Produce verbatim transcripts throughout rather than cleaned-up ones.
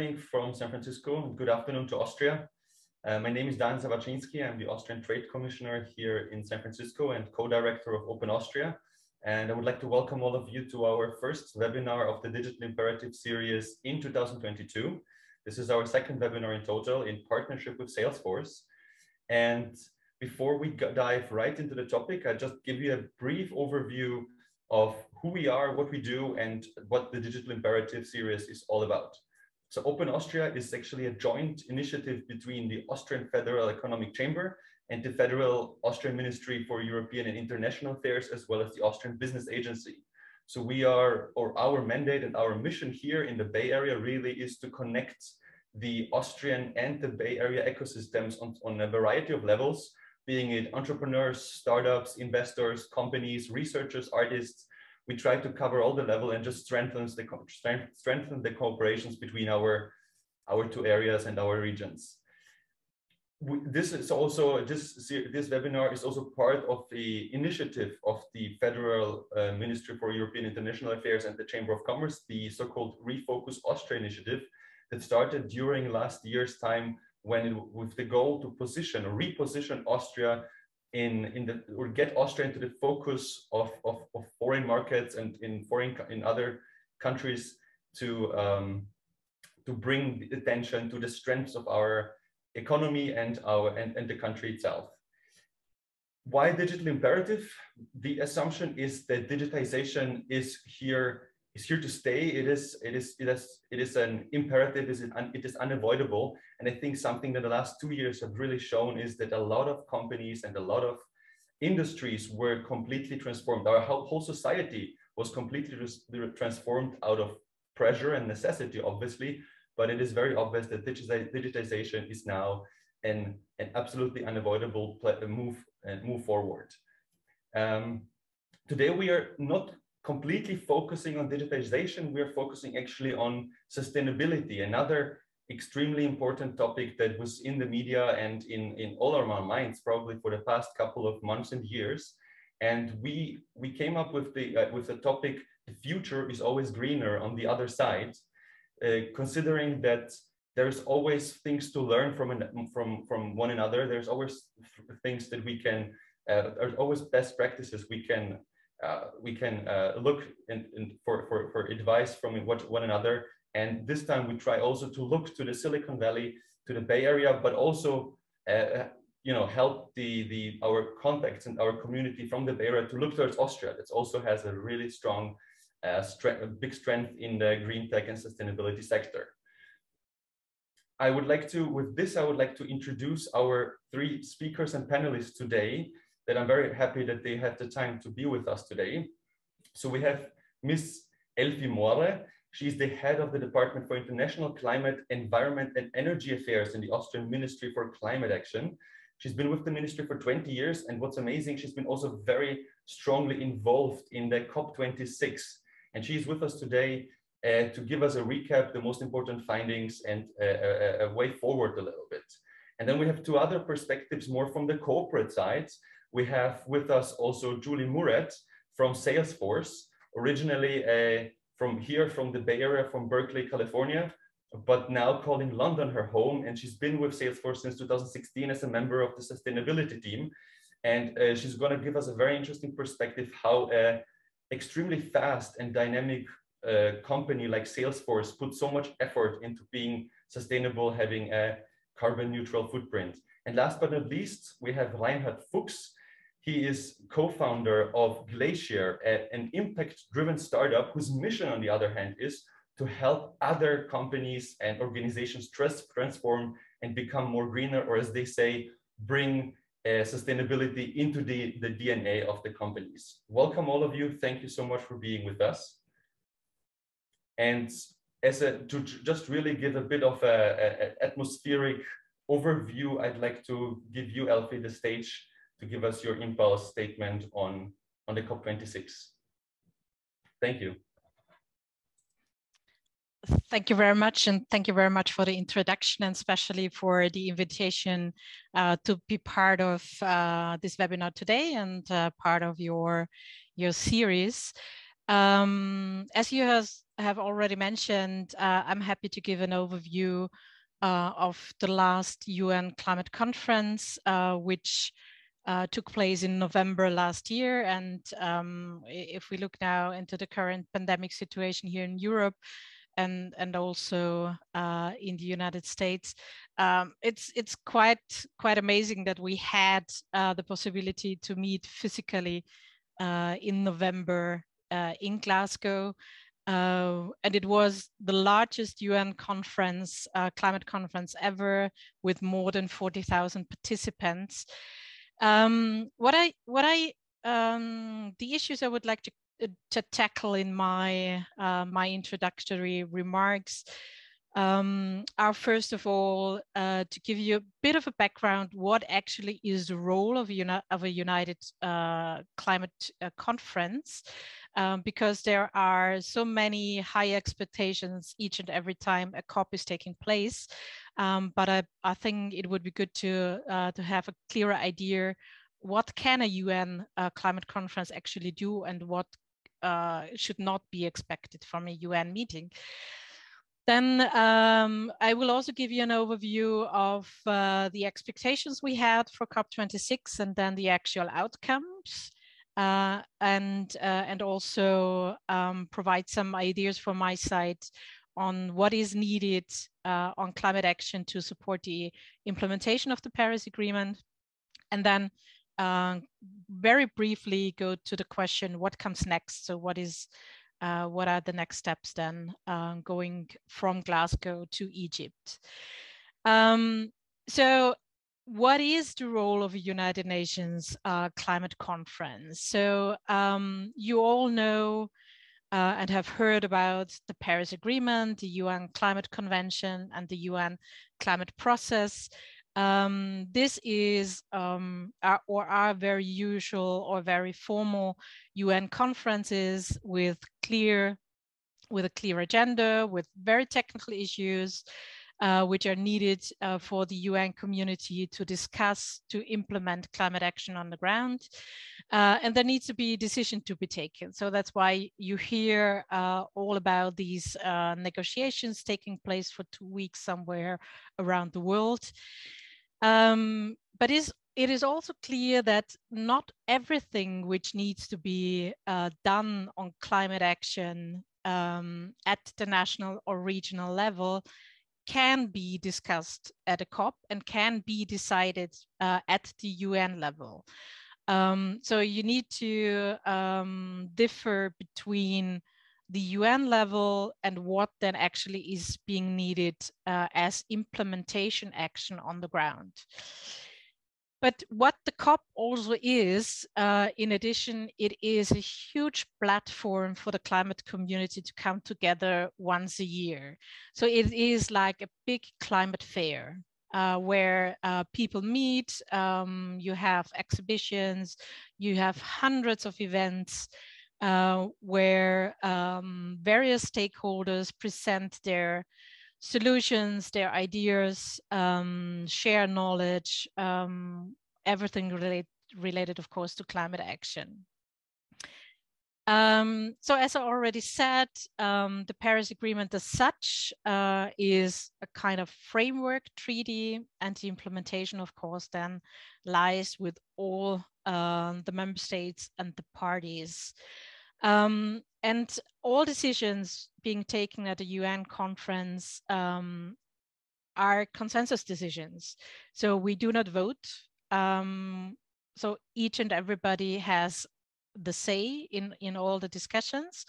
morning from San Francisco and good afternoon to Austria. Uh, my name is Dan Zawarczynski. I'm the Austrian Trade Commissioner here in San Francisco and co-director of Open Austria. And I would like to welcome all of you to our first webinar of the Digital Imperative series in two thousand twenty-two. This is our second webinar in total in partnership with Salesforce. And before we dive right into the topic, I'll just give you a brief overview of who we are, what we do, and what the Digital Imperative series is all about. So Open Austria is actually a joint initiative between the Austrian Federal Economic Chamber and the Federal Austrian Ministry for European and International Affairs, as well as the Austrian Business Agency. So we are, or our mandate and our mission here in the Bay Area really is to connect the Austrian and the Bay Area ecosystems on, on a variety of levels, being it entrepreneurs, startups, investors, companies, researchers, artists. We try to cover all the level and just strengthens the strengthen the cooperations between our our two areas and our regions. This is also this this webinar is also part of the initiative of the Federal uh, Ministry for European International Affairs and the Chamber of Commerce, the so-called Refocus Austria initiative that started during last year's time, when it, with the goal to position or reposition Austria in in the or get Austria into the focus of, of, of foreign markets and in foreign in other countries to um, to bring attention to the strengths of our economy and our and, and the country itself. Why digital imperative? The assumption is that digitization is here is here to stay. It is it is it is it is an imperative. Is it it is unavoidable. And I think something that the last two years have really shown is that a lot of companies and a lot of industries were completely transformed. Our whole society was completely transformed out of pressure and necessity, obviously, but it is very obvious that digitization is now an, an absolutely unavoidable move and move forward. Um, today, we are not completely focusing on digitization. We are focusing actually on sustainability, another extremely important topic that was in the media and in, in all of our minds probably for the past couple of months and years. And we, we came up with the, uh, with the topic, the future is always greener on the other side, uh, considering that there's always things to learn from, an, from, from one another. There's always things that we can, uh, there's always best practices we can, uh, we can uh, look in, in for, for, for advice from what, one another. And this time we try also to look to the Silicon Valley, to the Bay Area, but also, uh, you know, help the, the, our contacts and our community from the Bay Area to look towards Austria. That also has a really strong, uh, strength, a big strength in the green tech and sustainability sector. I would like to, with this, I would like to introduce our three speakers and panelists today that I'm very happy that they had the time to be with us today. So we have Miz Elfriede-Anna More. She's the head of the Department for International Climate, Environment and Energy Affairs in the Austrian Ministry for Climate Action. She's been with the ministry for twenty years. And what's amazing, she's been also very strongly involved in the COP twenty-six. And she's with us today uh, to give us a recap, the most important findings and uh, a, a way forward a little bit. And then we have two other perspectives more from the corporate side. We have with us also Julie Moorad from Salesforce, originally a from here, from the Bay Area, from Berkeley, California, but now calling London her home. And she's been with Salesforce since two thousand sixteen as a member of the sustainability team. And uh, she's gonna give us a very interesting perspective how an uh, extremely fast and dynamic uh, company like Salesforce put so much effort into being sustainable, having a carbon neutral footprint. And last but not least, we have Reinhard Fuchs. He is co-founder of Glacier, an impact-driven startup whose mission, on the other hand, is to help other companies and organizations transform and become more greener, or as they say, bring uh, sustainability into the, the D N A of the companies. Welcome all of you. Thank you so much for being with us. And as a, to just really give a bit of an atmospheric overview, I'd like to give you, Elfie, the stage to give us your impulse statement on, on the COP twenty-six. Thank you. Thank you very much. And thank you very much for the introduction and especially for the invitation uh, to be part of uh, this webinar today and uh, part of your, your series. Um, as you has, have already mentioned, uh, I'm happy to give an overview uh, of the last U N climate conference, uh, which uh, took place in November last year. And um, if we look now into the current pandemic situation here in Europe, And, and also uh, in the United States, um, it's it's quite quite amazing that we had uh, the possibility to meet physically uh, in November uh, in Glasgow, uh, and it was the largest U N conference, uh, climate conference ever, with more than forty thousand participants. Um, what I what I um, the issues I would like to to tackle in my uh, my introductory remarks um, are, first of all, uh, to give you a bit of a background what actually is the role of, uni of a United uh, Climate uh, Conference, um, because there are so many high expectations each and every time a COP is taking place, um, but I, I think it would be good to, uh, to have a clearer idea what can a U N uh, climate conference actually do and what Uh, should not be expected from a U N meeting. Then um, I will also give you an overview of uh, the expectations we had for COP twenty-six and then the actual outcomes, uh, and, uh, and also um, provide some ideas from my side on what is needed uh, on climate action to support the implementation of the Paris Agreement. And then Uh, very briefly go to the question, what comes next? So what is, uh, what are the next steps then uh, going from Glasgow to Egypt? Um, so what is the role of a United Nations uh, climate conference? So um, you all know uh, and have heard about the Paris Agreement, the U N Climate Convention, and the U N climate process. Um, this is um, our, or are very usual or very formal U N conferences with clear, with a clear agenda, with very technical issues, uh, which are needed uh, for the U N community to discuss, to implement climate action on the ground. Uh, and there needs to be a decision to be taken. So that's why you hear uh, all about these uh, negotiations taking place for two weeks somewhere around the world. Um, but is, it is also clear that not everything which needs to be uh, done on climate action um, at the national or regional level can be discussed at a COP and can be decided uh, at the U N level. Um, so you need to um, differ between the U N level and what then actually is being needed uh, as implementation action on the ground. But what the COP also is, uh, in addition, it is a huge platform for the climate community to come together once a year. So it is like a big climate fair uh, where uh, people meet, um, you have exhibitions, you have hundreds of events Uh, where um, various stakeholders present their solutions, their ideas, um, share knowledge, um, everything relate, related, of course, to climate action. Um, so as I already said, um, the Paris Agreement as such uh, is a kind of framework treaty, and the implementation, of course, then lies with all uh, the member states and the parties. Um, and all decisions being taken at the U N conference um, are consensus decisions. So we do not vote. Um, so each and everybody has the say in, in all the discussions.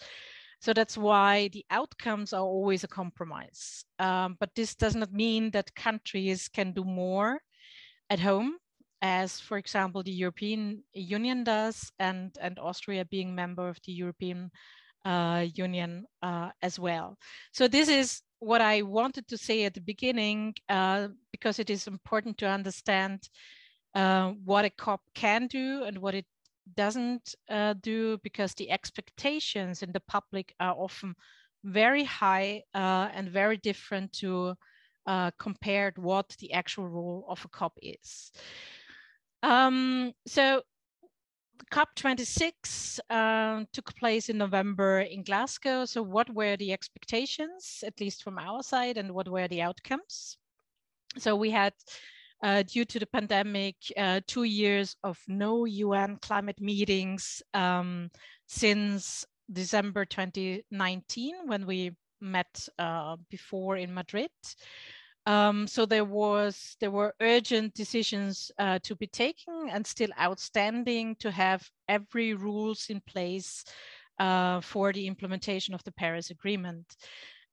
So that's why the outcomes are always a compromise. Um, but this does not mean that countries can do more at home, as, for example, the European Union does, and, and Austria being member of the European uh, Union uh, as well. So this is what I wanted to say at the beginning, uh, because it is important to understand uh, what a COP can do and what it doesn't uh, do, because the expectations in the public are often very high uh, and very different to uh, compared what the actual role of a COP is. Um, so COP twenty-six uh, took place in November in Glasgow. So what were the expectations, at least from our side, and what were the outcomes? So we had, uh, due to the pandemic, uh, two years of no U N climate meetings um, since December twenty nineteen, when we met uh, before in Madrid. Um, so there was, there were urgent decisions uh, to be taken and still outstanding to have every rules in place uh, for the implementation of the Paris Agreement.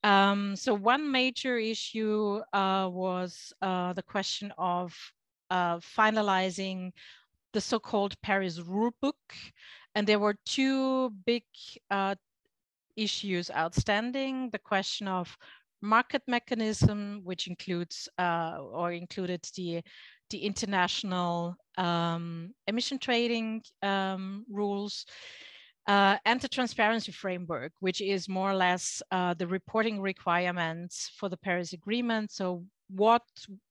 Um, so one major issue uh, was uh, the question of uh, finalizing the so-called Paris Rulebook. And there were two big uh, issues outstanding, the question of market mechanism, which includes uh, or included the the international um, emission trading um, rules, uh, and the transparency framework, which is more or less uh, the reporting requirements for the Paris Agreement. So what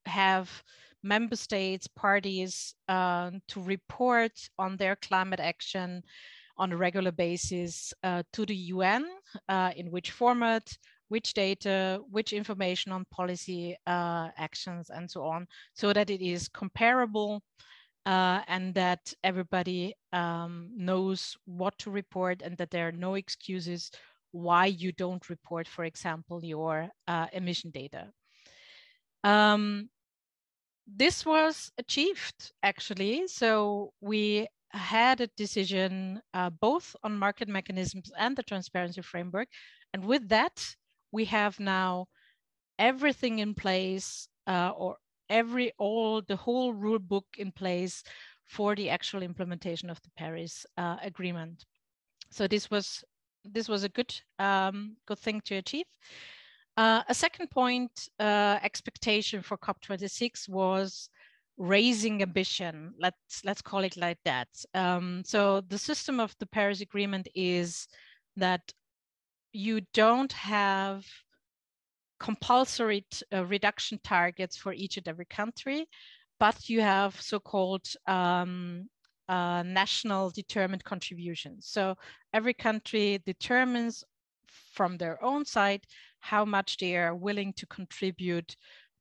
have member states, parties uh, to report on their climate action on a regular basis uh, to the U N, uh, in which format, which data, which information on policy uh, actions, and so on, so that it is comparable uh, and that everybody um, knows what to report and that there are no excuses why you don't report, for example, your uh, emission data. Um, this was achieved, actually. So we had a decision uh, both on market mechanisms and the transparency framework. And with that, we have now everything in place, uh, or every all the whole rule book in place for the actual implementation of the Paris uh, Agreement. So this was this was a good um, good thing to achieve. Uh, a second point, uh, expectation for COP twenty-six was raising ambition. Let's let's call it like that. Um, so the system of the Paris Agreement is that you don't have compulsory uh, reduction targets for each and every country, but you have so-called um, uh, national determined contributions. So every country determines from their own side how much they are willing to contribute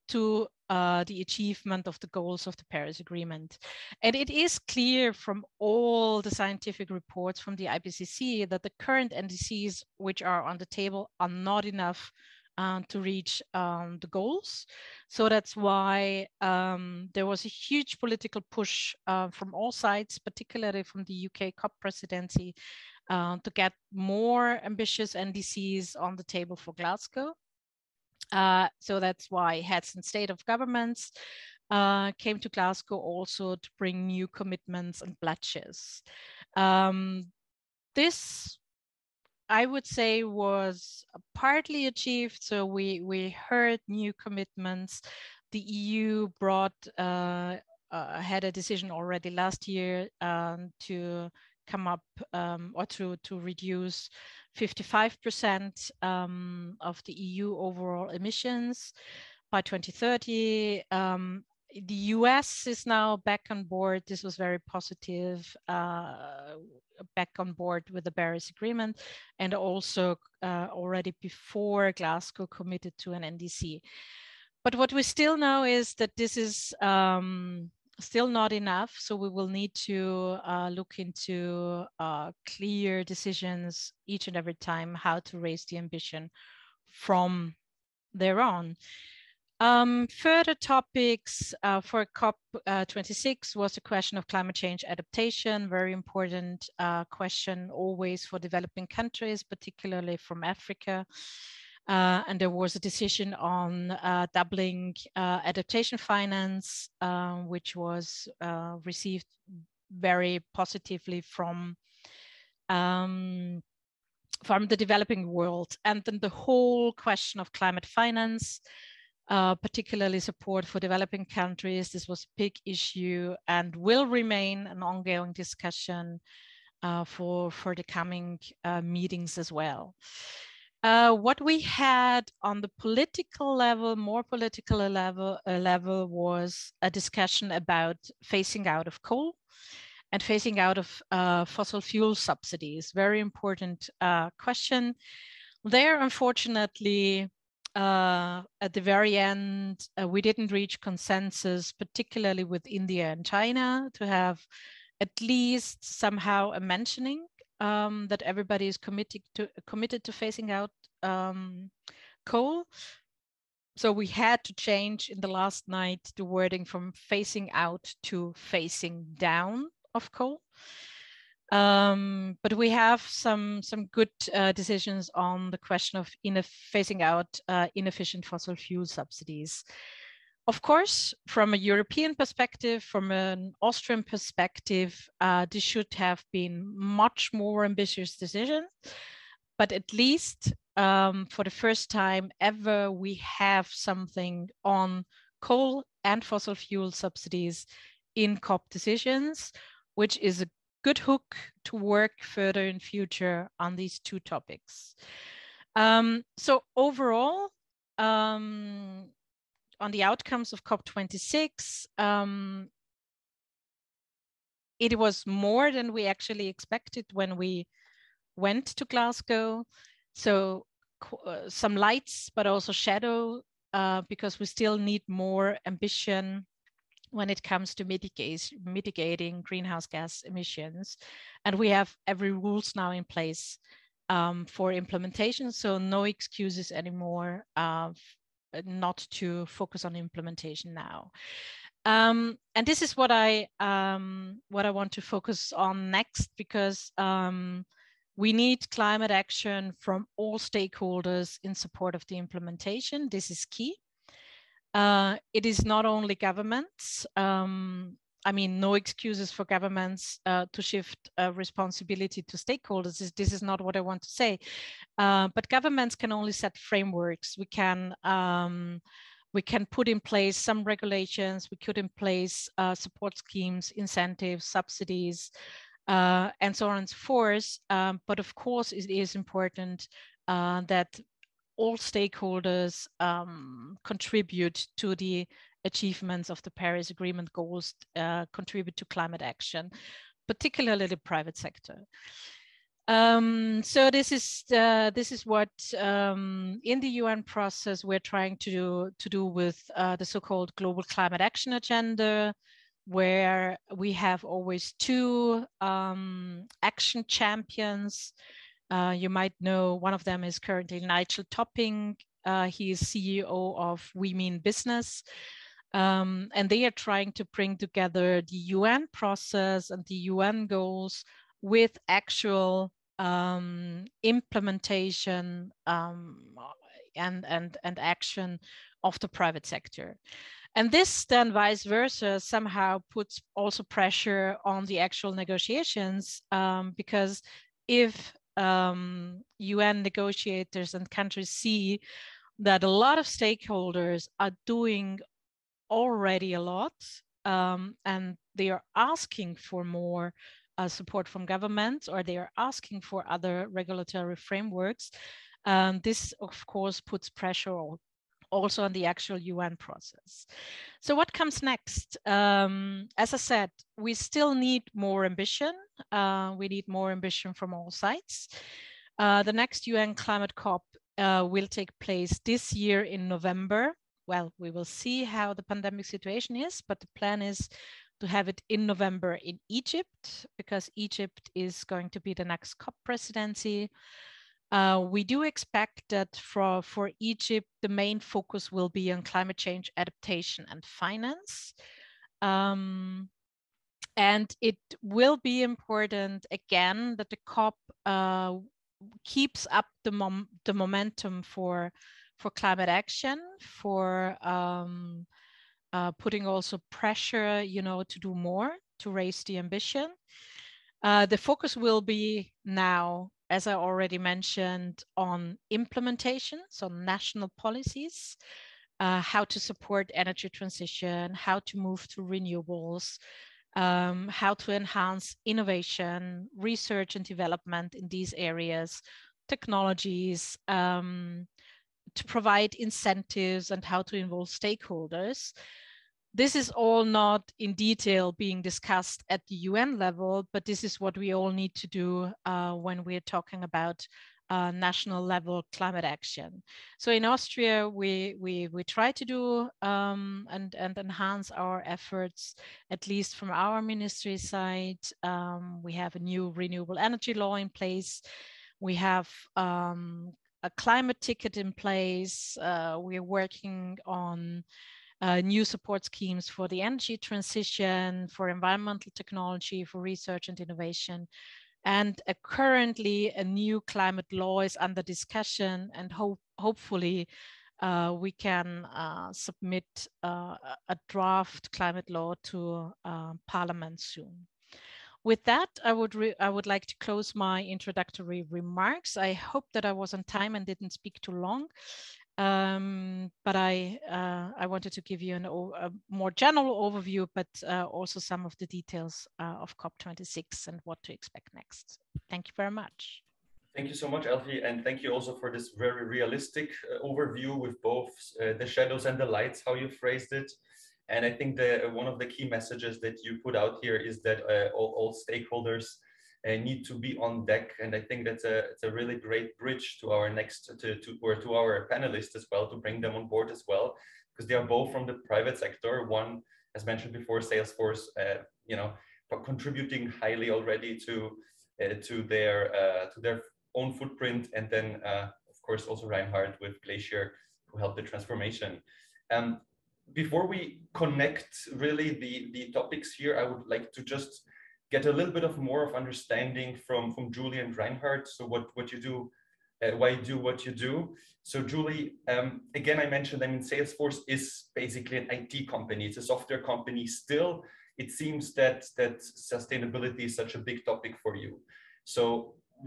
to uh, the achievement of the goals of the Paris Agreement. And it is clear from all the scientific reports from the I P C C that the current N D Cs which are on the table are not enough um, to reach um, the goals. So that's why um, there was a huge political push uh, from all sides, particularly from the U K COP presidency, uh, to get more ambitious N D Cs on the table for Glasgow. Uh, so that's why heads and state of governments uh, came to Glasgow also to bring new commitments and pledges. Um, this, I would say, was partly achieved. So we, we heard new commitments. The E U brought, uh, uh, had a decision already last year um, to come up um, or to, to reduce fifty-five percent um, of the E U overall emissions by twenty thirty. Um, the U S is now back on board. This was very positive, uh, back on board with the Paris Agreement, and also uh, already before Glasgow committed to an N D C. But what we still know is that this is um, still not enough, so we will need to uh, look into uh, clear decisions each and every time how to raise the ambition from there on. Um, further topics uh, for COP twenty-six was the question of climate change adaptation, very important uh, question always for developing countries, particularly from Africa. Uh, and there was a decision on uh, doubling uh, adaptation finance, uh, which was uh, received very positively from, um, from the developing world. And then the whole question of climate finance, uh, particularly support for developing countries, this was a big issue and will remain an ongoing discussion uh, for, for the coming uh, meetings as well. Uh, what we had on the political level, more political level, uh, level was a discussion about phasing out of coal. and phasing out of uh, fossil fuel subsidies. Very important uh, question. There, unfortunately, uh, at the very end, uh, we didn't reach consensus, particularly with India and China, to have at least somehow a mentioning um, that everybody is committed to, committed to phasing out um, coal. So we had to change in the last night the wording from phasing out to phasing down of coal. Um, but we have some, some good uh, decisions on the question of phasing out uh, inefficient fossil fuel subsidies. Of course, from a European perspective, from an Austrian perspective, uh, this should have been much more ambitious decision, but at least Um, for the first time ever, we have something on coal and fossil fuel subsidies in COP decisions, which is a good hook to work further in future on these two topics. Um, so overall, um, on the outcomes of COP twenty-six, um, it was more than we actually expected when we went to Glasgow. So uh, some lights, but also shadow, uh, because we still need more ambition when it comes to mitigate, mitigating greenhouse gas emissions. And we have every rules now in place um, for implementation. So no excuses anymore uh, not to focus on implementation now. Um, and this is what I, um, what I want to focus on next, because um, we need climate action from all stakeholders in support of the implementation. This is key. Uh, it is not only governments. Um, I mean, no excuses for governments uh, to shift uh, responsibility to stakeholders. This, this is not what I want to say. Uh, but governments can only set frameworks. We can, um, we can put in place some regulations. We could in place uh, support schemes, incentives, subsidies, Uh, and so on and so forth. Um, but of course, it is important uh, that all stakeholders um, contribute to the achievements of the Paris Agreement goals, uh, contribute to climate action, particularly the private sector. Um, so this is uh, this is what um, in the U N process we're trying to do, to do with uh, the so-called Global Climate Action Agenda, where we have always two um, action champions. Uh, you might know one of them is currently Nigel Topping. Uh, he is C E O of We Mean Business. Um, and they are trying to bring together the U N process and the U N goals with actual um, implementation um, and, and, and action of the private sector. And this then vice versa somehow puts also pressure on the actual negotiations, um, because if um, U N negotiators and countries see that a lot of stakeholders are doing already a lot um, and they are asking for more uh, support from governments, or they are asking for other regulatory frameworks, um, this of course puts pressure on also on the actual U N process. So what comes next? Um, as I said, we still need more ambition. Uh, we need more ambition from all sides. Uh, the next U N Climate COP uh, will take place this year in November. Well, we will see how the pandemic situation is, but the plan is to have it in November in Egypt, because Egypt is going to be the next COP presidency. Uh, we do expect that for, for Egypt, the main focus will be on climate change, adaptation and finance. Um, and it will be important, again, that the COP uh, keeps up the, mom the momentum for, for climate action, for um, uh, putting also pressure, you know, to do more, to raise the ambition. Uh, the focus will be now, as I already mentioned, on implementation, so national policies, uh, how to support energy transition, how to move to renewables, um, how to enhance innovation, research and development in these areas, technologies, um, to provide incentives and how to involve stakeholders. This is all not in detail being discussed at the U N level, but this is what we all need to do uh, when we're talking about uh, national level climate action. So in Austria, we, we, we try to do um, and, and enhance our efforts, at least from our ministry side. Um, we have a new renewable energy law in place. We have um, a climate ticket in place. Uh, we're working on Uh, new support schemes for the energy transition, for environmental technology, for research and innovation. And uh, currently a new climate law is under discussion, and hope hopefully uh, we can uh, submit uh, a draft climate law to uh, Parliament soon. With that, I would, re I would like to close my introductory remarks. I hope that I was on time and didn't speak too long. Um, but I, uh, I wanted to give you an o a more general overview, but uh, also some of the details uh, of COP twenty-six and what to expect next. Thank you very much. Thank you so much, Elfie, and thank you also for this very realistic uh, overview with both uh, the shadows and the lights, how you phrased it. And I think the, one of the key messages that you put out here is that uh, all, all stakeholders uh, need to be on deck, and I think that's a, it's a really great bridge to our next to, to or to our panelists as well, to bring them on board as well, because they are both from the private sector. One, as mentioned before, Salesforce, uh, you know, contributing highly already to uh, to their uh, to their own footprint, and then uh, of course also Reinhard with Glacier, who helped the transformation. Um, before we connect really the the topics here, I would like to just get a little bit of more of understanding from, from Julie and Reinhard. So what, what you do, uh, why you do what you do. So Julie, um, again, I mentioned, I mean, Salesforce is basically an I T company. It's a software company still. It seems that, that sustainability is such a big topic for you. So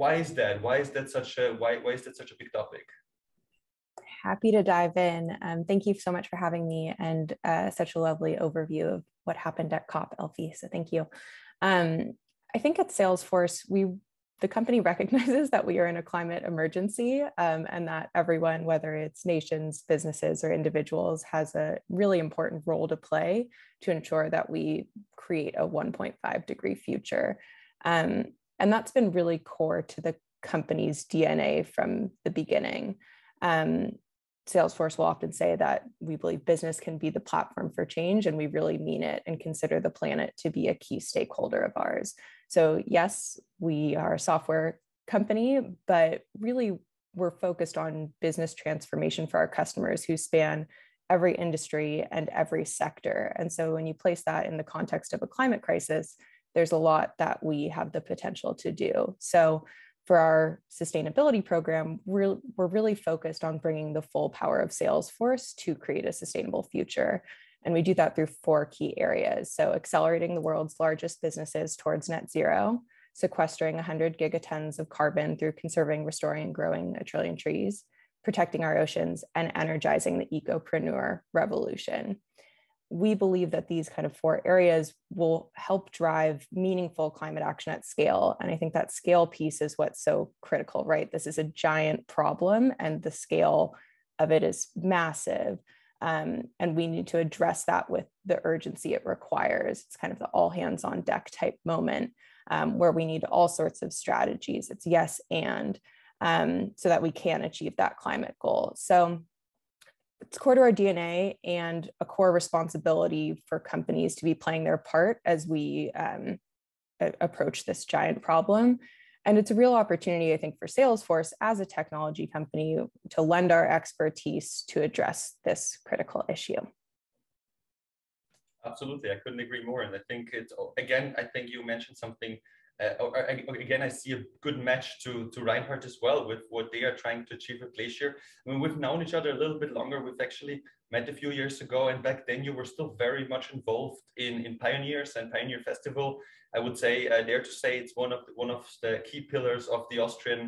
why is that? Why is that such a, why, why is that such a big topic? Happy to dive in. Um, thank you so much for having me, and uh, such a lovely overview of what happened at COP, Elfie, so thank you. Um, I think at Salesforce, we, the company recognizes that we are in a climate emergency, um, and that everyone, whether it's nations, businesses, or individuals, has a really important role to play to ensure that we create a one point five degree future. Um, and that's been really core to the company's D N A from the beginning. Um, Salesforce will often say that we believe business can be the platform for change, and we really mean it and consider the planet to be a key stakeholder of ours. So yes, we are a software company, but really we're focused on business transformation for our customers who span every industry and every sector. And so when you place that in the context of a climate crisis, there's a lot that we have the potential to do. So for our sustainability program, we're, we're really focused on bringing the full power of Salesforce to create a sustainable future. And we do that through four key areas. So accelerating the world's largest businesses towards net zero, sequestering one hundred gigatons of carbon through conserving, restoring, and growing a trillion trees, protecting our oceans, and energizing the ecopreneur revolution. We believe that these kind of four areas will help drive meaningful climate action at scale. And I think that scale piece is what's so critical, right? This is a giant problem, and the scale of it is massive. Um, and we need to address that with the urgency it requires. It's kind of the all hands on deck type moment um, where we need all sorts of strategies. It's yes and, um, so that we can achieve that climate goal. So it's core to our D N A and a core responsibility for companies to be playing their part as we um, approach this giant problem. And it's a real opportunity, I think, for Salesforce as a technology company to lend our expertise to address this critical issue. Absolutely. I couldn't agree more. And I think it's, again, I think you mentioned something. Uh, again, I see a good match to, to Reinhard as well with what they are trying to achieve at Glacier. I mean, we've known each other a little bit longer. We've actually met a few years ago, and back then you were still very much involved in, in Pioneers and Pioneer Festival. I would say, I dare to say, it's one of the, one of the key pillars of the Austrian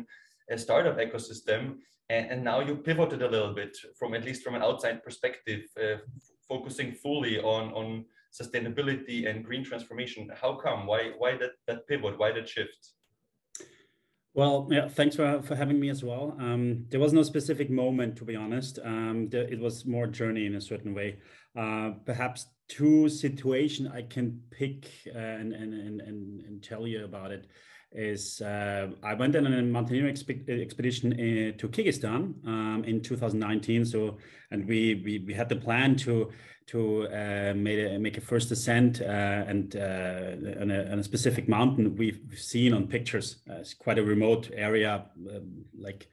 uh, startup ecosystem. And, and now you pivoted a little bit from, at least from an outside perspective, uh, focusing fully on, on sustainability and green transformation. How come? Why, why that, that pivot? Why that shift? Well, yeah, thanks for, for having me as well. Um, there was no specific moment, to be honest. Um, the, it was more a journey in a certain way. Uh, perhaps two situations I can pick uh, and, and, and, and tell you about it is uh, I went on a mountaineering exp expedition in, to Kyrgyzstan um, in two thousand nineteen. So, and we, we, we had the plan to to uh, make, a, make a first ascent uh, and uh, on, a, on a specific mountain we've seen on pictures. Uh, it's quite a remote area, um, like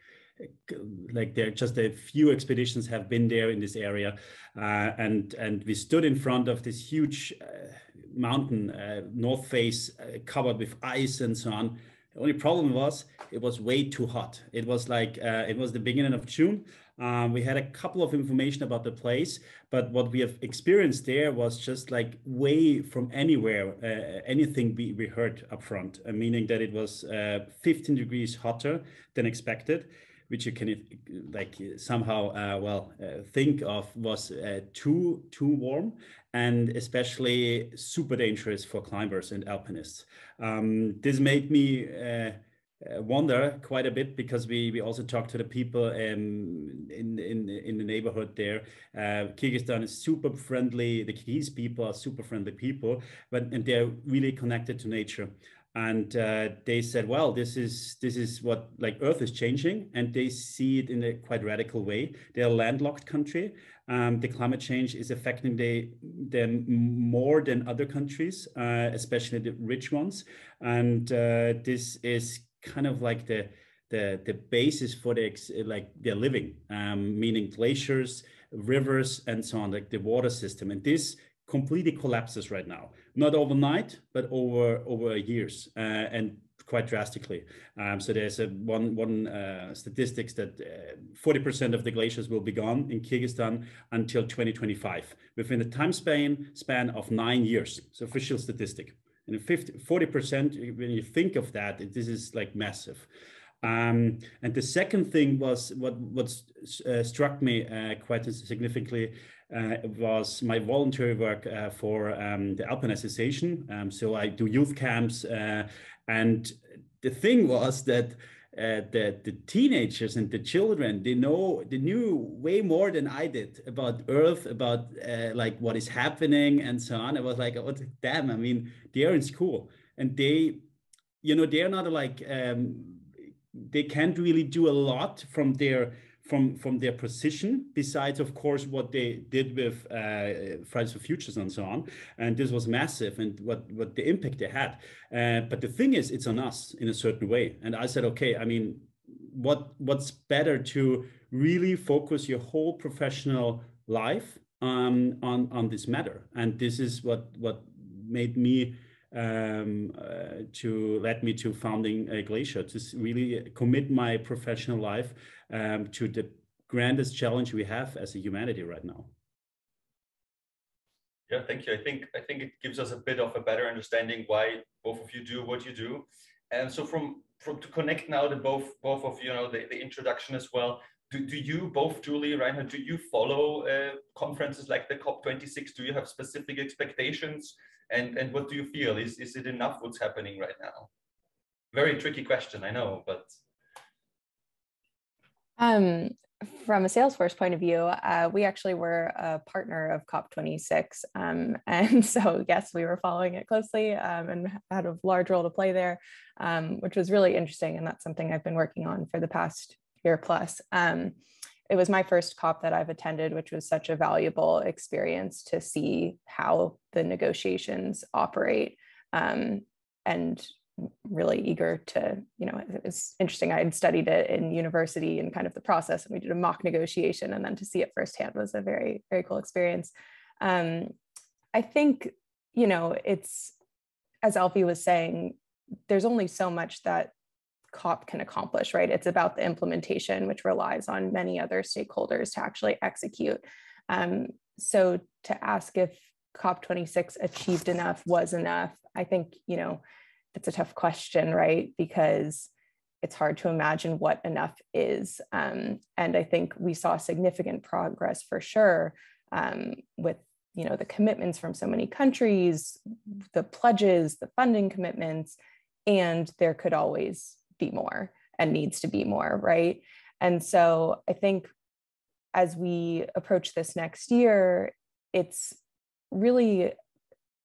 like there just a few expeditions have been there in this area. Uh, and, and we stood in front of this huge uh, mountain, uh, north face uh, covered with ice and so on. The only problem was it was way too hot. It was like, uh, it was the beginning of June. Um, we had a couple of information about the place, but what we have experienced there was just like way from anywhere, uh, anything we, we heard up front, uh, meaning that it was uh, fifteen degrees hotter than expected, which you can like somehow, uh, well, uh, think of was uh, too, too warm and especially super dangerous for climbers and alpinists. Um, this made me uh, Uh, wonder quite a bit, because we we also talked to the people um, in in in the neighborhood there. Uh, Kyrgyzstan is super friendly. The Kyrgyz people are super friendly people, but and they're really connected to nature. And uh, they said, well, this is this is what like Earth is changing, and they see it in a quite radical way. They're a landlocked country. Um, the climate change is affecting they, them more than other countries, uh, especially the rich ones. And uh, this is kind of like the the the basis for the ex, like their living, um, meaning glaciers, rivers, and so on, like the water system. And this completely collapses right now, not overnight, but over over years uh, and quite drastically. Um, so there's a one one uh, statistics that forty percent uh, of the glaciers will be gone in Kyrgyzstan until twenty twenty-five, within a time span span of nine years. So official statistic. And forty percent, when you think of that, this is like massive. Um, and the second thing was what what uh, struck me uh, quite significantly uh, was my voluntary work uh, for um, the Alpine Association. Um, so I do youth camps, uh, and the thing was that uh, the the teenagers and the children, they know they knew way more than I did about Earth, about uh, like what is happening and so on. I was like, oh damn! I mean, they are in school, and they, you know, they are not like. Um, They can't really do a lot from their from from their position, besides, of course, what they did with uh, Fridays for Futures and so on. And this was massive, and what what the impact they had. Uh, but the thing is, it's on us in a certain way. And I said, okay, I mean, what what's better to really focus your whole professional life um, on on this matter? And this is what what made me. Um, uh, to led me to founding uh, Glacier, to really commit my professional life um, to the grandest challenge we have as a humanity right now. Yeah, thank you. I think I think it gives us a bit of a better understanding why both of you do what you do. And so, from from to connect now to both both of you know the, the introduction as well. Do, do you both, Julie, Reinhard, do you follow uh, conferences like the COP twenty-six? Do you have specific expectations? And, and what do you feel? Is, is it enough what's happening right now? Very tricky question, I know, but. Um, from a Salesforce point of view, uh, we actually were a partner of COP twenty-six. Um, and so, yes, we were following it closely um, and had a large role to play there, um, which was really interesting. And that's something I've been working on for the past year plus. Um, it was my first COP that I've attended, which was such a valuable experience to see how the negotiations operate, um, and really eager to, you know, it was interesting. I had studied it in university and kind of the process, and we did a mock negotiation, and then to see it firsthand was a very, very cool experience. Um, I think, you know, it's, as Elfie was saying, there's only so much that COP can accomplish, right? It's about the implementation, which relies on many other stakeholders to actually execute. Um, so to ask if COP twenty-six achieved enough, was enough, I think, you know, it's a tough question, right? Because it's hard to imagine what enough is. Um, and I think we saw significant progress for sure um, with, you know, the commitments from so many countries, the pledges, the funding commitments, and there could always be more and needs to be more, right? And so I think as we approach this next year, it's really,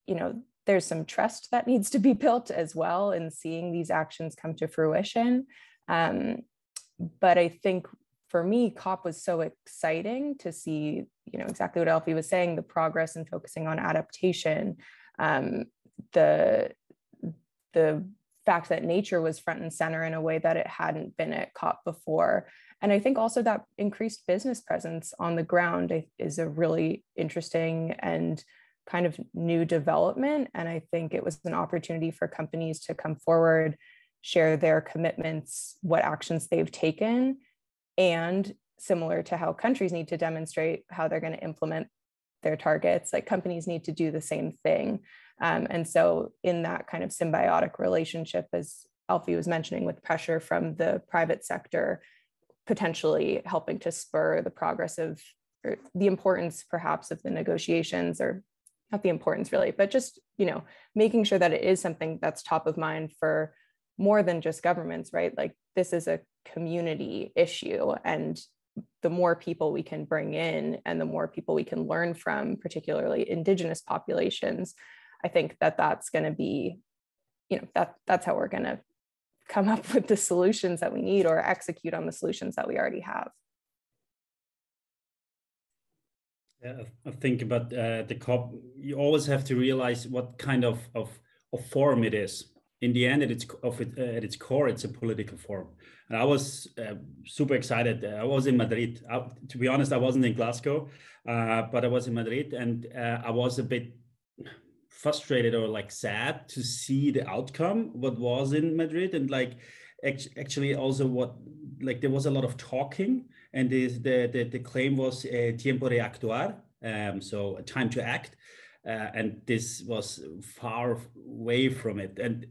you know, there's some trust that needs to be built as well in seeing these actions come to fruition. Um, but I think for me, COP was so exciting to see, you know, exactly what Elfie was saying, the progress in focusing on adaptation, um, the, the fact that nature was front and center in a way that it hadn't been at COP before. And I think also that increased business presence on the ground is a really interesting and kind of new development. And I think it was an opportunity for companies to come forward, share their commitments, what actions they've taken, and similar to how countries need to demonstrate how they're going to implement their targets, like companies need to do the same thing. Um, and so in that kind of symbiotic relationship, as Elfie was mentioning, with pressure from the private sector, potentially helping to spur the progress of, or the importance perhaps of the negotiations, or not the importance really, but just, you know, making sure that it is something that's top of mind for more than just governments, right? Like this is a community issue, and the more people we can bring in and the more people we can learn from, particularly indigenous populations, I think that that's going to be, you know, that that's how we're going to come up with the solutions that we need or execute on the solutions that we already have. Yeah, I think about uh, the COP, you always have to realize what kind of, of, of forum it is. In the end, at its, of it, uh, at its core, it's a political forum. And I was uh, super excited. I was in Madrid. I, to be honest, I wasn't in Glasgow, uh, but I was in Madrid, and uh, I was a bit frustrated or like sad to see the outcome, what was in Madrid, and like act actually also what, like there was a lot of talking, and the, the, the, the claim was uh, tiempo de actuar, um, so time to act. Uh, and this was far away from it. And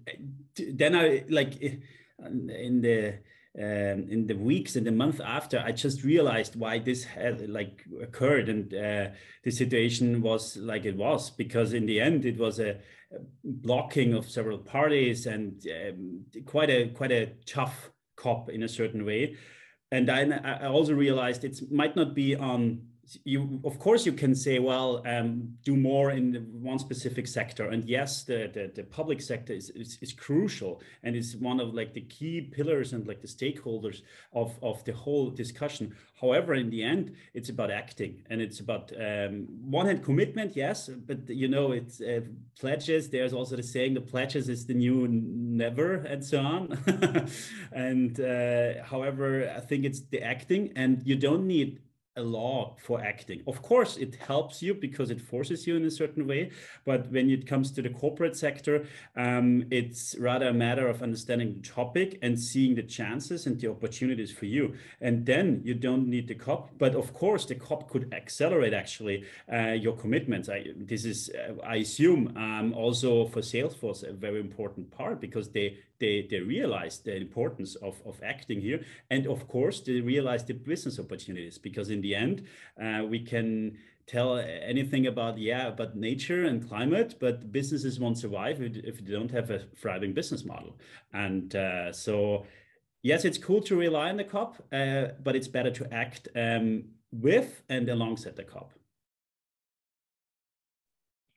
then I, like in the um, in the weeks and the month after, I just realized why this had like occurred, and uh, the situation was like it was, because in the end it was a blocking of several parties and um, quite a quite a tough COP in a certain way. And then I also realized it might not be on. You, of course, you can say, well, um, do more in the one specific sector. And yes, the, the, the public sector is, is, is crucial, and is one of like the key pillars and like the stakeholders of, of the whole discussion. However, in the end, it's about acting, and it's about um, one hand commitment, yes, but you know, it's uh, pledges. There's also the saying, the pledges is the new never, and so on. And uh, however, I think it's the acting, and you don't need a law for acting. Of course, it helps you because it forces you in a certain way. But when it comes to the corporate sector, um, it's rather a matter of understanding the topic and seeing the chances and the opportunities for you. And then you don't need the COP. But of course, the COP could accelerate actually uh, your commitments. I, this is, uh, I assume, um, also for Salesforce, a very important part, because they They, they realized the importance of, of acting here. And of course, they realized the business opportunities, because in the end, uh, we can tell anything about, yeah, about nature and climate, but businesses won't survive if they don't have a thriving business model. And uh, so, yes, it's cool to rely on the COP, uh, but it's better to act um, with and alongside the COP.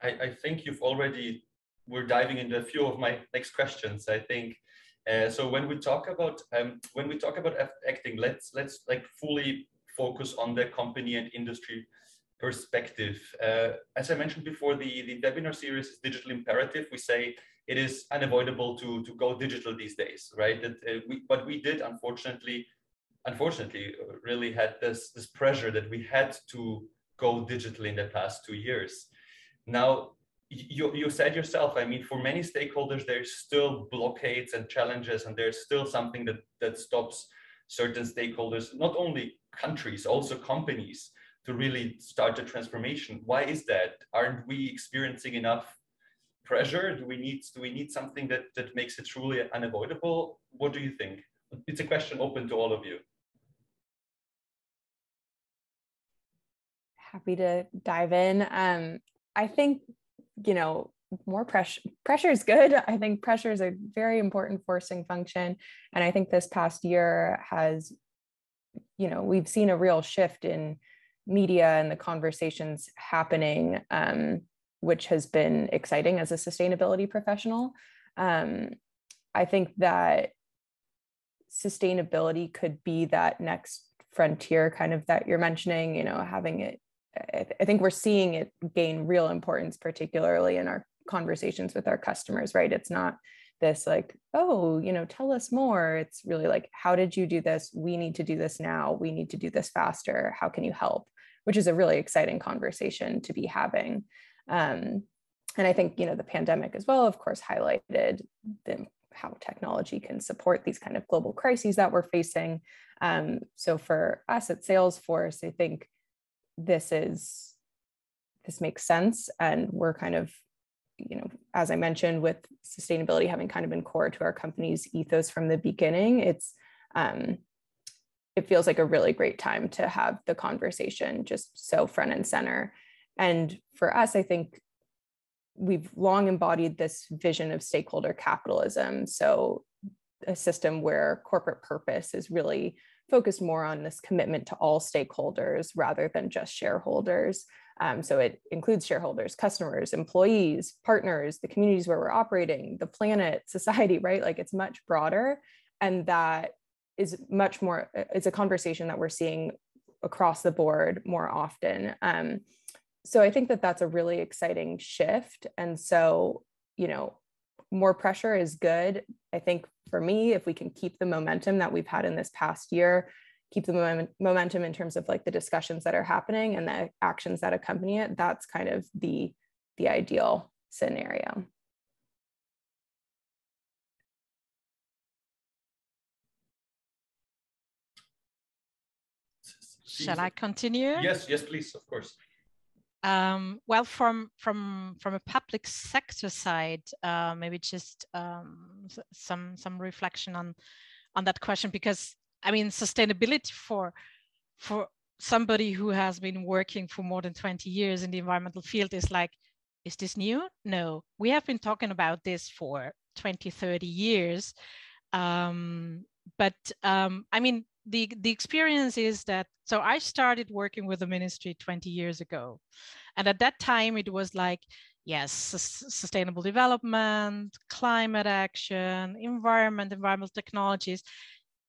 I, I think you've already we're diving into a few of my next questions, I think. Uh, so when we talk about um, when we talk about acting, let's let's like fully focus on the company and industry perspective. Uh, as I mentioned before, the the webinar series is Digital Imperative. We say it is unavoidable to to go digital these days, right? That uh, we, what we did, unfortunately, unfortunately, really had this this pressure that we had to go digital in the past two years. Now. You, you said yourself, I mean, for many stakeholders, there's still blockades and challenges, and there's still something that, that stops certain stakeholders, not only countries, also companies, to really start the transformation. Why is that? Aren't we experiencing enough pressure? Do we need, do we need something that, that makes it truly unavoidable? What do you think? It's a question open to all of you. Happy to dive in. Um, I think, you know, more pressure. Pressure is good. I think pressure is a very important forcing function. And I think this past year has, you know, we've seen a real shift in media and the conversations happening, um, which has been exciting as a sustainability professional. Um, I think that sustainability could be that next frontier kind of that you're mentioning, you know, having it, I, th I think we're seeing it gain real importance, particularly in our conversations with our customers, right? It's not this like, oh, you know, tell us more. It's really like, how did you do this? We need to do this now. We need to do this faster. How can you help? Which is a really exciting conversation to be having. Um, and I think, you know, the pandemic as well, of course, highlighted the, how technology can support these kind of global crises that we're facing. Um, so for us at Salesforce, I think this is, this makes sense. And we're kind of, you know, as I mentioned, with sustainability having kind of been core to our company's ethos from the beginning, it's, um, it feels like a really great time to have the conversation just so front and center. And for us, I think we've long embodied this vision of stakeholder capitalism. So a system where corporate purpose is really focused more on this commitment to all stakeholders rather than just shareholders. Um, so it includes shareholders, customers, employees, partners, the communities where we're operating, the planet, society, right? Like it's much broader. And that is much more, it's a conversation that we're seeing across the board more often. Um, so I think that that's a really exciting shift. And so, you know, more pressure is good. I think for me, if we can keep the momentum that we've had in this past year, keep the moment, momentum in terms of like the discussions that are happening and the actions that accompany it, that's kind of the, the ideal scenario. Shall I continue? Yes, yes, please, of course. Um, well, from from from a public sector side, uh, maybe just um, some some reflection on on that question, because I mean, sustainability for for somebody who has been working for more than twenty years in the environmental field is like, is this new? No, we have been talking about this for twenty, thirty years. Um, but um, I mean, the, the experience is that, so I started working with the ministry twenty years ago. And at that time, it was like, yes, sustainable development, climate action, environment, environmental technologies.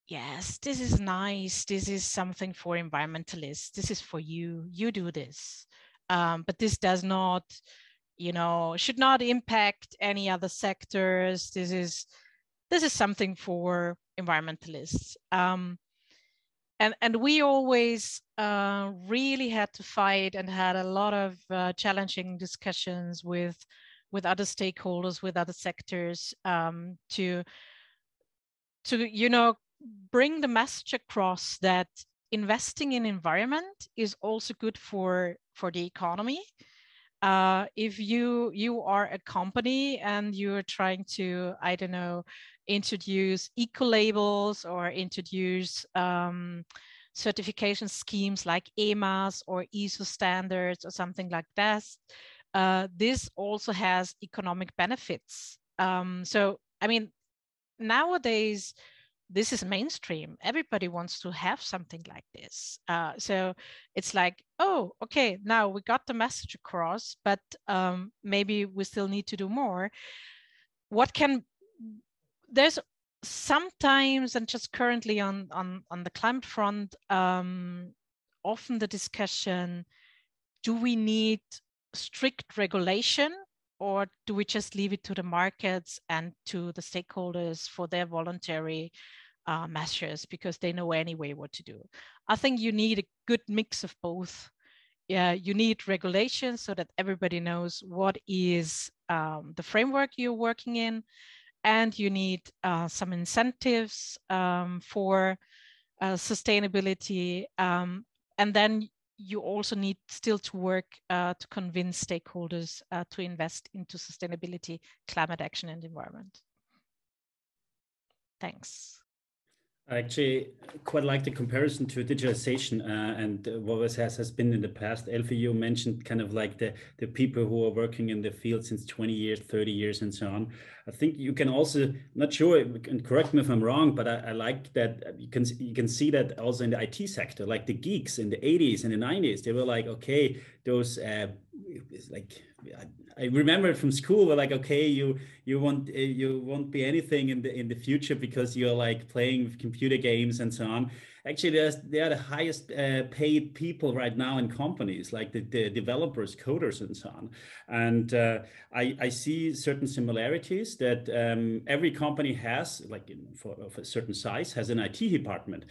Yes, this is nice. This is something for environmentalists. This is for you. You do this. Um, but this does not, you know, should not impact any other sectors. This is, this is something for environmentalists. Um, and, and we always uh, really had to fight and had a lot of uh, challenging discussions with, with other stakeholders, with other sectors um, to, to, you know, bring the message across that investing in environment is also good for for the economy. Uh, if you you are a company and you're trying to, I don't know, introduce eco labels or introduce um, certification schemes like E M A S or I S O standards or something like that, uh, this also has economic benefits. Um, so I mean, nowadays, this is mainstream. Everybody wants to have something like this. Uh, so it's like, oh, okay, now we got the message across, but um, maybe we still need to do more. What can, there's sometimes, and just currently on, on, on the climate front, um, often the discussion, do we need strict regulation? Or do we just leave it to the markets and to the stakeholders for their voluntary uh, measures because they know anyway what to do? I think you need a good mix of both. Yeah, you need regulation so that everybody knows what is um, the framework you're working in, and you need uh, some incentives um, for uh, sustainability, um, and then you also need still to work uh, to convince stakeholders uh, to invest into sustainability, climate action, and environment. Thanks. I actually quite like the comparison to digitalization uh, and uh, what was, has, has been in the past. Elfie, you mentioned kind of like the, the people who are working in the field since twenty years, thirty years and so on. I think you can also, not sure, and correct me if I'm wrong, but I, I like that you can, you can see that also in the I T sector, like the geeks in the eighties and the nineties, they were like, okay, those uh, like, I remember it from school, we're like, okay, you you won't you won't be anything in the in the future because you're like playing with computer games and so on. Actually, there's, they are the highest uh, paid people right now in companies, like the, the developers, coders, and so on. And uh, I, I see certain similarities that um, every company has, like in, for of a certain size, has an I T department,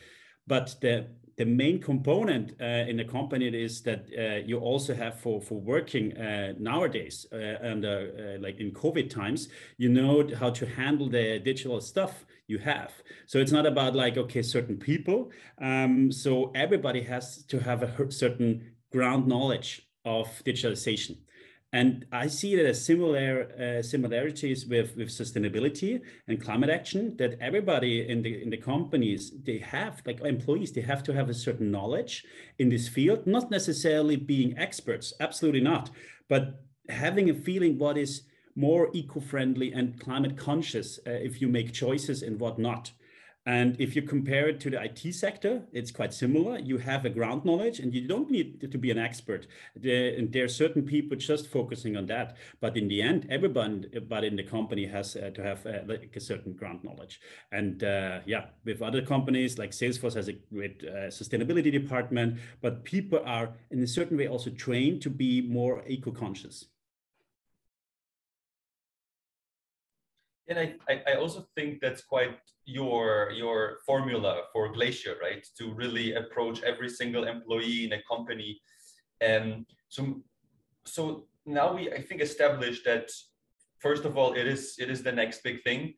but the The main component uh, in the company is that uh, you also have for for working uh, nowadays uh, and uh, uh, like in COVID times, you know how to handle the digital stuff you have. So it's not about like, okay, certain people. Um, so everybody has to have a certain ground knowledge of digitalization. And I see that as similar uh, similarities with, with sustainability and climate action, that everybody in the in the companies, they have, like employees, they have to have a certain knowledge in this field, not necessarily being experts, absolutely not, but having a feeling what is more eco-friendly and climate conscious uh, if you make choices and whatnot. And if you compare it to the I T sector, it's quite similar. You have a ground knowledge and you don't need to be an expert. There, and there are certain people just focusing on that. But in the end, everybody but in the company has uh, to have uh, like a certain ground knowledge. And uh, yeah, with other companies, like Salesforce has a great uh, sustainability department, but people are in a certain way also trained to be more eco-conscious. And I, I also think that's quite your, your formula for Glacier, right? To really approach every single employee in a company. And so, so now we, I think, established that, first of all, it is, it is the next big thing.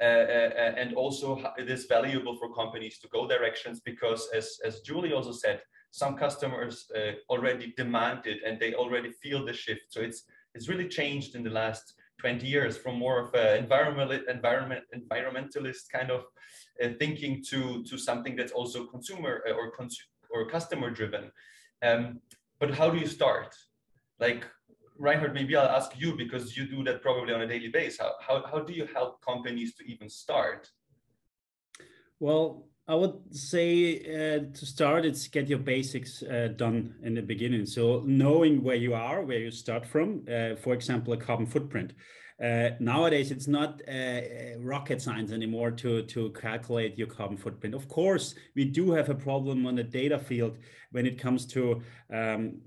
Uh, uh, and also it is valuable for companies to go directions because, as, as Julie also said, some customers uh, already demand it and they already feel the shift. So it's, it's really changed in the last twenty years from more of an environment, environment, environmentalist kind of uh, thinking to, to something that's also consumer or, cons or customer driven. Um, but how do you start? Like, Reinhard, maybe I'll ask you because you do that probably on a daily basis. How, how, how do you help companies to even start? Well, I would say uh, to start, it's get your basics uh, done in the beginning. So knowing where you are, where you start from, uh, for example, a carbon footprint. Uh, nowadays, it's not uh, rocket science anymore to, to calculate your carbon footprint. Of course, we do have a problem on the data field when it comes to um,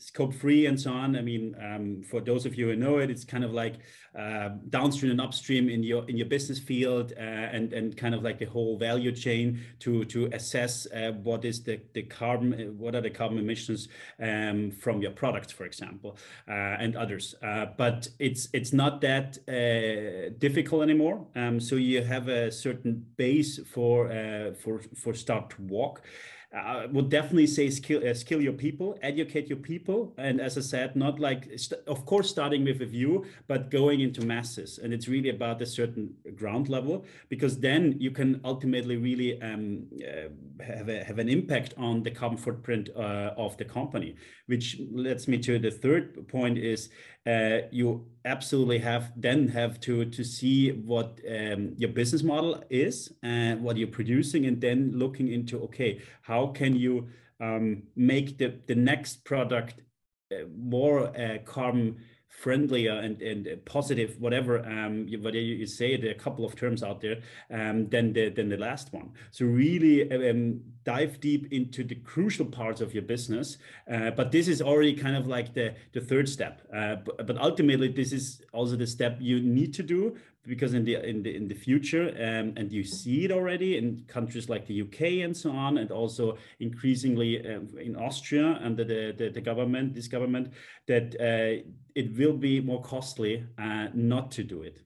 scope three and so on. I mean, um, for those of you who know it, it's kind of like uh, downstream and upstream in your in your business field, uh, and and kind of like the whole value chain to to assess uh, what is the the carbon, what are the carbon emissions um, from your products, for example, uh, and others. Uh, but it's it's not that uh, difficult anymore. Um, so you have a certain base for uh, for for start to walk. I would definitely say skill, uh, skill your people, educate your people. And as I said, not like, of course, starting with a view, but going into masses. And it's really about a certain ground level, because then you can ultimately really um, uh, have, a, have an impact on the carbon footprint uh, of the company, which leads me to the third point is uh, you absolutely have then have to, to see what um, your business model is and what you're producing, and then looking into, okay, how How can you um, make the, the next product uh, more uh, carbon friendlier and, and positive, whatever um, you, whatever you say, there are a couple of terms out there, um, than, the, than the last one. So really um, dive deep into the crucial parts of your business. Uh, but this is already kind of like the, the third step. Uh, but, but ultimately, this is also the step you need to do, because in the in the in the future, um, and you see it already in countries like the U K and so on, and also increasingly uh, in Austria under the, the the government, this government, that uh, it will be more costly uh, not to do it.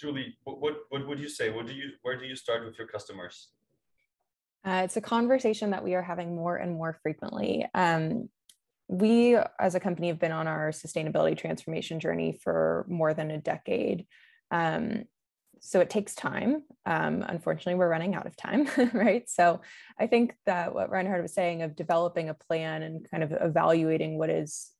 Julie, what what would you say? What do you where do you start with your customers? Uh, it's a conversation that we are having more and more frequently. Um, we as a company have been on our sustainability transformation journey for more than a decade. Um, so it takes time. Um, unfortunately, we're running out of time, right? So I think that what Reinhard was saying of developing a plan and kind of evaluating what is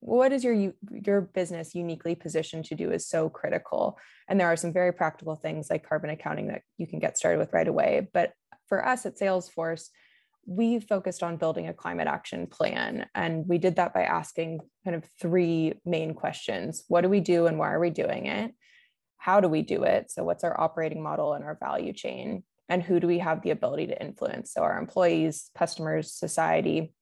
what is your your business uniquely positioned to do is so critical. And there are some very practical things like carbon accounting that you can get started with right away. But for us at Salesforce, we focused on building a climate action plan. And we did that by asking kind of three main questions. What do we do and why are we doing it? How do we do it? So what's our operating model and our value chain? And who do we have the ability to influence? So our employees, customers, society.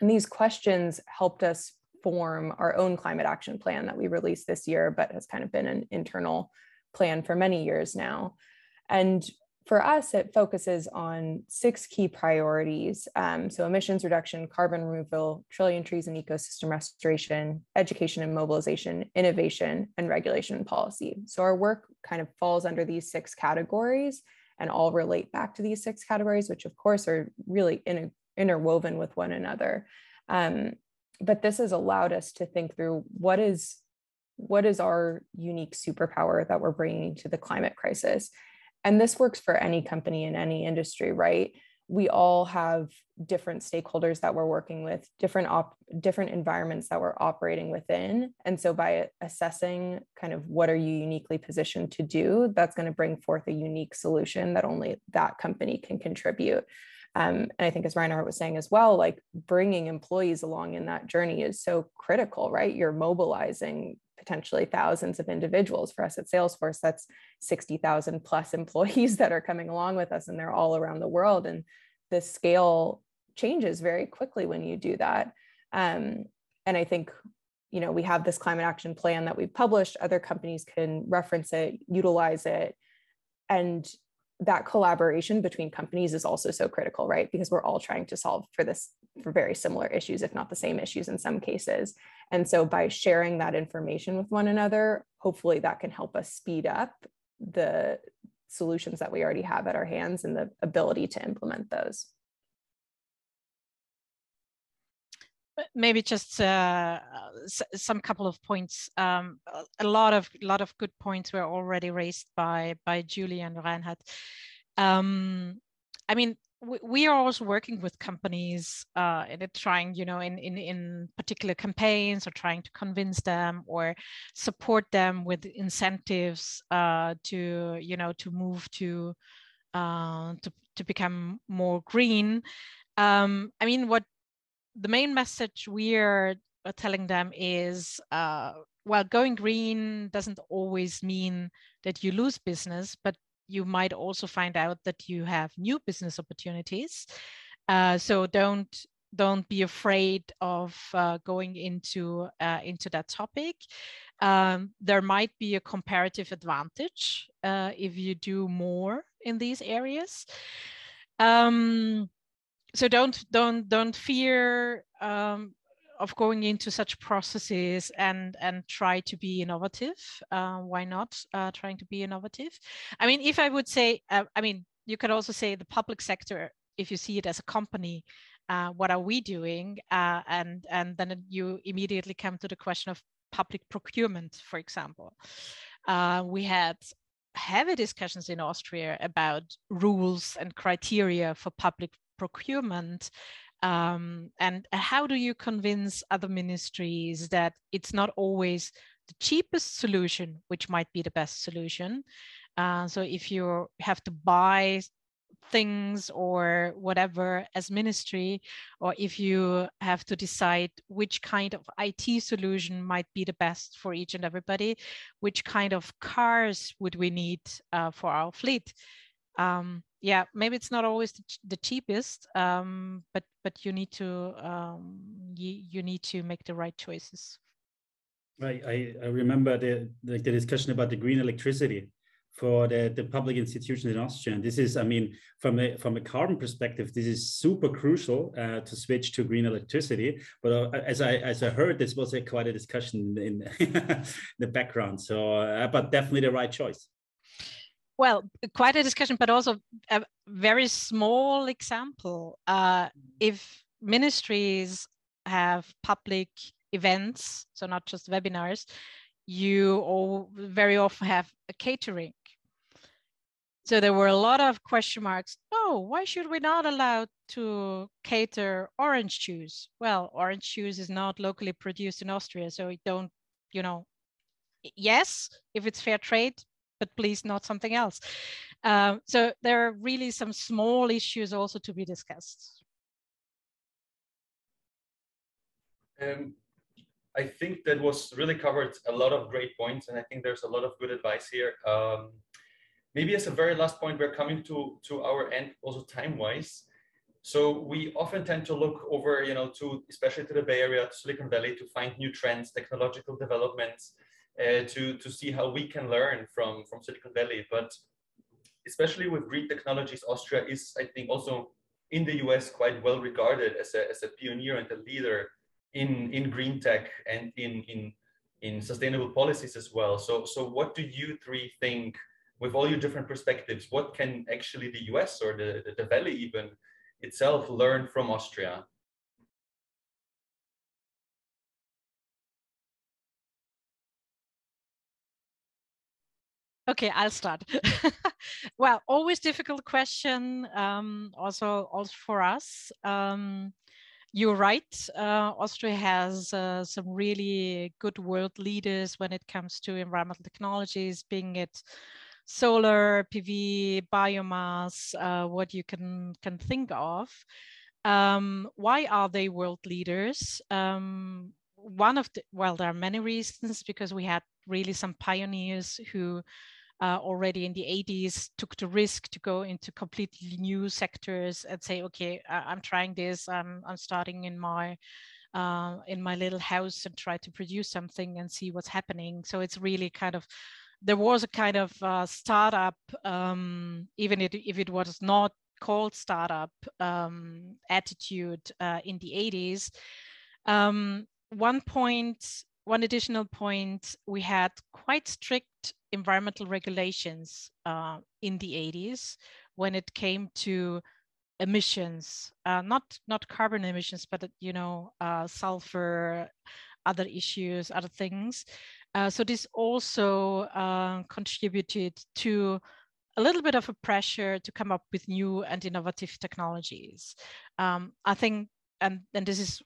And these questions helped us form our own climate action plan that we released this year, but has kind of been an internal plan for many years now. And for us, it focuses on six key priorities. Um, so emissions reduction, carbon removal, trillion trees and ecosystem restoration, education and mobilization, innovation, and regulation and policy. So our work kind of falls under these six categories and all relate back to these six categories, which of course are really inter- interwoven with one another. Um, but this has allowed us to think through what is, what is our unique superpower that we're bringing to the climate crisis. And this works for any company in any industry, right? We all have different stakeholders that we're working with, different op- different environments that we're operating within. And so by assessing kind of what are you uniquely positioned to do, that's going to bring forth a unique solution that only that company can contribute. Um, and I think as Reinhard was saying as well, like bringing employees along in that journey is so critical, right? You're mobilizing potentially thousands of individuals. For us at Salesforce, that's sixty thousand plus employees that are coming along with us, and they're all around the world. And the scale changes very quickly when you do that. Um, and I think, you know, we have this climate action plan that we've published. Other companies can reference it, utilize it, and that collaboration between companies is also so critical, right? Because we're all trying to solve for this, for very similar issues, if not the same issues in some cases. And so by sharing that information with one another, hopefully that can help us speed up the solutions that we already have at our hands and the ability to implement those. Maybe just uh, some couple of points. Um, a lot of lot of good points were already raised by by Julie and Reinhard. Um, I mean, we, we are also working with companies uh, and trying, you know, in in in particular campaigns, or trying to convince them or support them with incentives uh, to, you know, to move to uh, to to become more green. Um, I mean, what. The main message we're telling them is, uh, well, going green doesn't always mean that you lose business, but you might also find out that you have new business opportunities. Uh, so don't don't be afraid of uh, going into uh, into that topic. Um, there might be a comparative advantage uh, if you do more in these areas. Um, So don't don't don't fear um, of going into such processes, and and try to be innovative. Uh, why not uh, trying to be innovative? I mean, if I would say, uh, I mean, you could also say the public sector. If you see it as a company, uh, what are we doing? Uh, and and then you immediately come to the question of public procurement, for example. Uh, we had. Heavy discussions in Austria about rules and criteria for public procurement, um, and how do you convince other ministries that it's not always the cheapest solution which might be the best solution. Uh, so if you have to buy things or whatever as ministry, or if you have to decide which kind of I T solution might be the best for each and everybody, which kind of cars would we need uh, for our fleet? Um, yeah, maybe it's not always the cheapest, um, but but you need to um, you, you need to make the right choices. I I remember the the discussion about the green electricity for the, the public institutions in Austria. And this is, I mean, from a, from a carbon perspective, this is super crucial uh, to switch to green electricity. But uh, as I as I heard, this was a, quite a discussion in, in the background. So, uh, but definitely the right choice. Well, quite a discussion, but also a very small example. Uh, if ministries have public events, so not just webinars, you all very often have a catering. So there were a lot of question marks. Oh, why should we not allow to cater orange juice? Well, orange juice is not locally produced in Austria, so it don't, you know, yes, if it's fair trade, but please not something else. Um, so there are really some small issues also to be discussed. Um, I think that was really covered a lot of great points, and I think there's a lot of good advice here. Um, Maybe as a very last point, we're coming to, to our end also time-wise. So we often tend to look over, you know, to, especially to the Bay Area, to Silicon Valley, to find new trends, technological developments, uh, to, to see how we can learn from, from Silicon Valley. But especially with green technologies, Austria is, I think, also in the U S quite well regarded as a, as a pioneer and a leader in, in green tech and in, in, in sustainable policies as well. So, so what do you three think, with all your different perspectives, what can actually the U S or the, the, the Valley even itself learn from Austria? Okay, I'll start. Well, always difficult question, um, also, also for us. Um, you're right, uh, Austria has uh, some really good world leaders when it comes to environmental technologies, being it solar, P V, biomass, uh, what you can, can think of. Um, why are they world leaders? Um, one of the, well, there are many reasons, because we had really some pioneers who uh, already in the eighties took the risk to go into completely new sectors and say, okay, I I'm trying this, I'm, I'm starting in my, uh, in my little house and try to produce something and see what's happening. So it's really kind of, there was a kind of uh, startup, um, even if, if it was not called startup, um, attitude uh, in the eighties. Um, one point, one additional point, we had quite strict environmental regulations uh, in the eighties when it came to emissions, uh, not not carbon emissions, but you know, uh, sulfur, other issues, other things. Uh, so this also uh, contributed to a little bit of a pressure to come up with new and innovative technologies. Um, I think, and, and this is,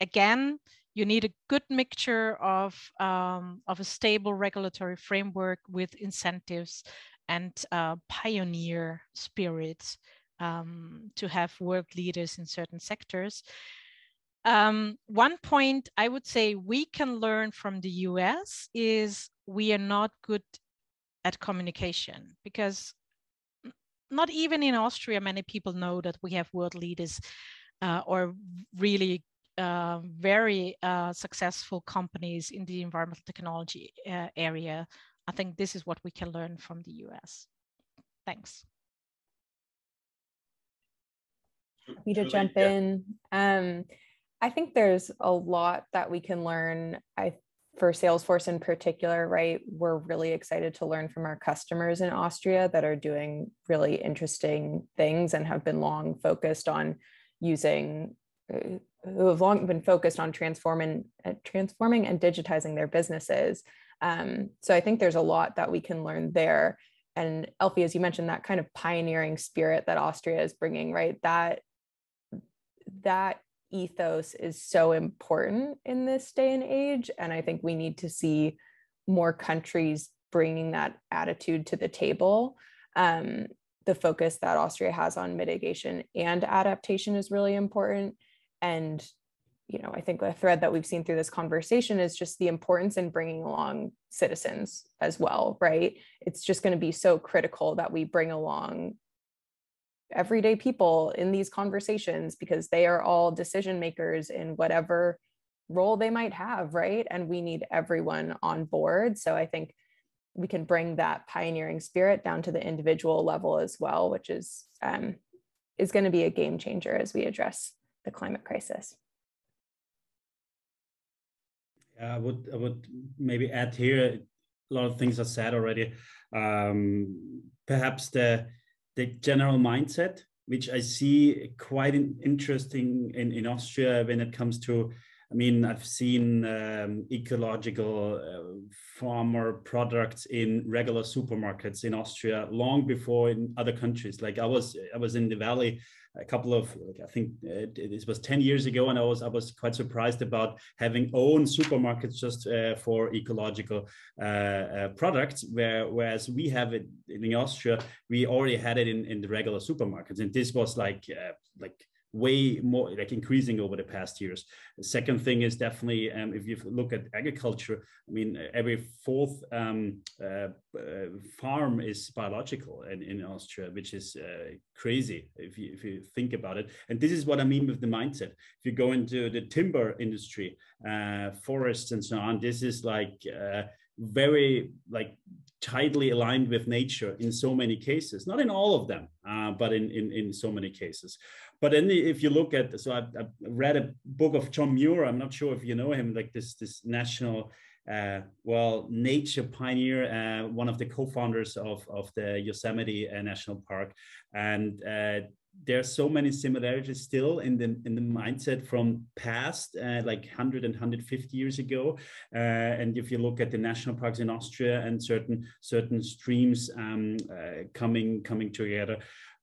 again, you need a good mixture of, um, of a stable regulatory framework with incentives and uh, pioneer spirits um, to have world leaders in certain sectors. Um, one point I would say we can learn from the U S is we are not good at communication, because not even in Austria, many people know that we have world leaders uh, or really uh, very uh, successful companies in the environmental technology uh, area. I think this is what we can learn from the U S. Thanks. Me to jump in. Um, I think there's a lot that we can learn. I, for Salesforce in particular, right, we're really excited to learn from our customers in Austria that are doing really interesting things and have been long focused on using, who have long been focused on transforming, transforming and digitizing their businesses. Um, so I think there's a lot that we can learn there. And Elfie, as you mentioned, that kind of pioneering spirit that Austria is bringing, right, that, that ethos is so important in this day and age. And I think we need to see more countries bringing that attitude to the table. Um, the focus that Austria has on mitigation and adaptation is really important. And, you know, I think a thread that we've seen through this conversation is just the importance in bringing along citizens as well, right? It's just going to be so critical that we bring along everyday people in these conversations, because they are all decision makers in whatever role they might have, right? And we need everyone on board. So I think we can bring that pioneering spirit down to the individual level as well, which is, um, is going to be a game changer as we address the climate crisis. Yeah, I would, I would maybe add here, a lot of things are said already. Um, perhaps the The general mindset which I see quite interesting in, in Austria when it comes to, I mean, I've seen um, ecological uh, farmer products in regular supermarkets in Austria long before in other countries. Like I was, I was in the Valley a couple of, like I think uh, this was ten years ago, and I was, I was quite surprised about having own supermarkets just uh, for ecological uh, uh, products, where, whereas we have it in Austria, we already had it in, in the regular supermarkets, and this was like, uh, like. way more like increasing over the past years. The second thing is definitely um, if you look at agriculture, I mean, every fourth um, uh, uh, farm is biological in, in Austria, which is uh, crazy if you, if you think about it. And this is what I mean with the mindset. If you go into the timber industry, uh, forests and so on, this is like uh, very like tightly aligned with nature in so many cases, not in all of them, uh, but in, in, in so many cases. But then if you look at, so I, I read a book of John Muir, I'm not sure if you know him, like this, this national, uh, well, nature pioneer, uh, one of the co-founders of, of the Yosemite uh, National Park. And uh, there are so many similarities still in the, in the mindset from past, uh, like one hundred and one hundred fifty years ago. Uh, and if you look at the national parks in Austria and certain, certain streams um, uh, coming, coming together,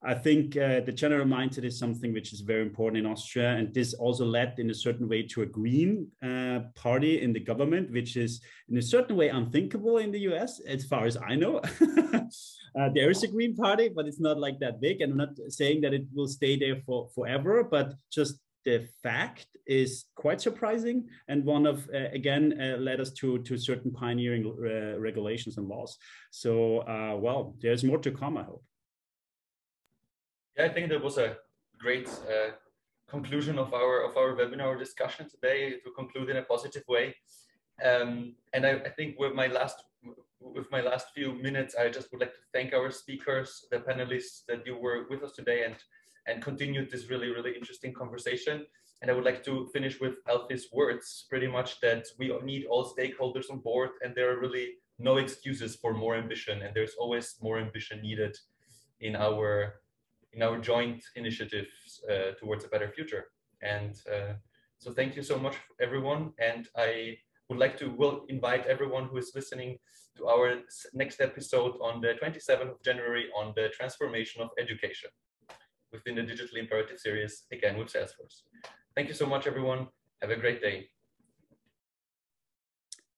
I think uh, the general mindset is something which is very important in Austria. And this also led in a certain way to a green uh, party in the government, which is in a certain way unthinkable in the U S, as far as I know. uh, there is a green party, but it's not like that big. And I'm not saying that it will stay there for forever, but just the fact is quite surprising, and one of uh, again uh, led us to to certain pioneering uh, regulations and laws. So uh, well, there's more to come, I hope. Yeah, I think that was a great uh, conclusion of our of our webinar discussion today. To conclude in a positive way, um, and I, I think with my last with my last few minutes, I just would like to thank our speakers, the panelists that you were with us today, and. and continued this really, really interesting conversation. And I would like to finish with Elfie's words, pretty much that we need all stakeholders on board, and there are really no excuses for more ambition. And there's always more ambition needed in our, in our joint initiatives uh, towards a better future. And uh, so thank you so much, everyone. And I would like to will invite everyone who is listening to our next episode on the twenty-seventh of January on the transformation of education, within the Digital Imperative series, again with Salesforce. Thank you so much, everyone. Have a great day.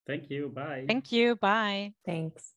Thank you. Bye. Thank you. Bye. Thanks.